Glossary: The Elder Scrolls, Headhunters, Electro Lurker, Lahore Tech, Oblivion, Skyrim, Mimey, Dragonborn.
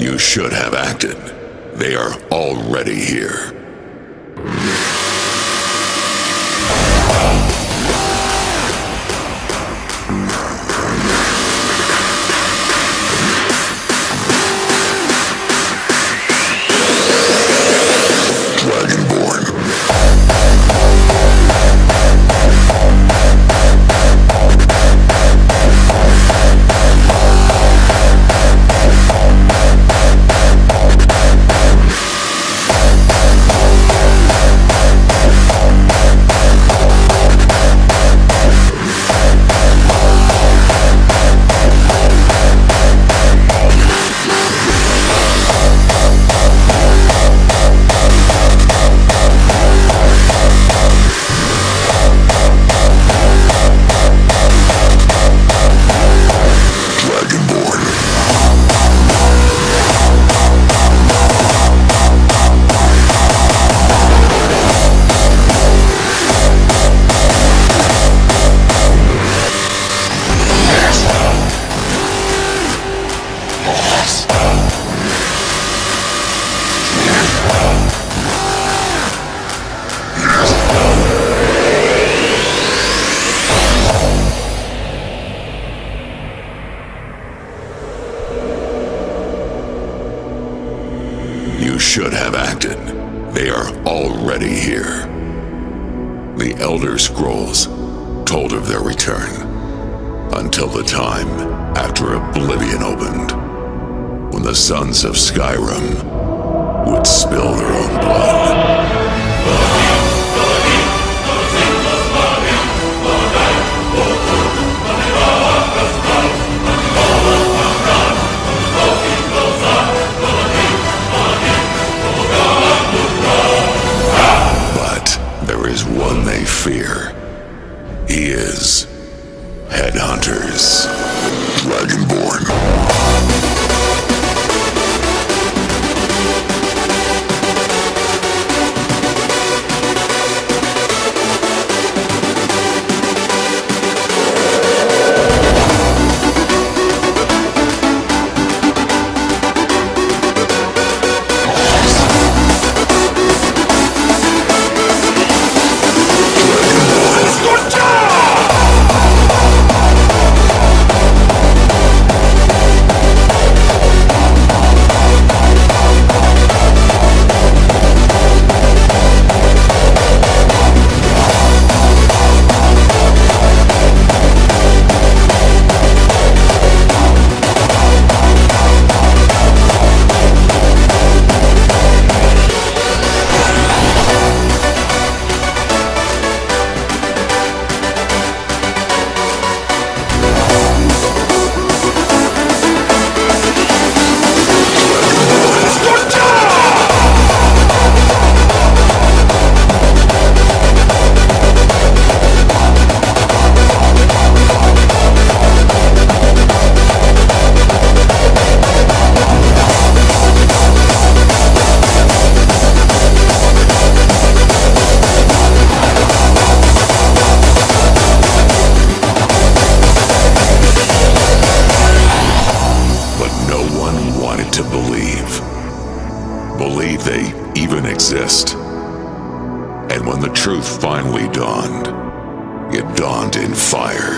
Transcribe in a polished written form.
You should have acted. They are already here. Should have acted. They are already here. The Elder Scrolls told of their return until the time after Oblivion opened, when the sons of Skyrim would spill their own blood. Is one they fear. He is Headhunters, Dragonborn. Believe they even exist. And when the truth finally dawned, it dawned in fire.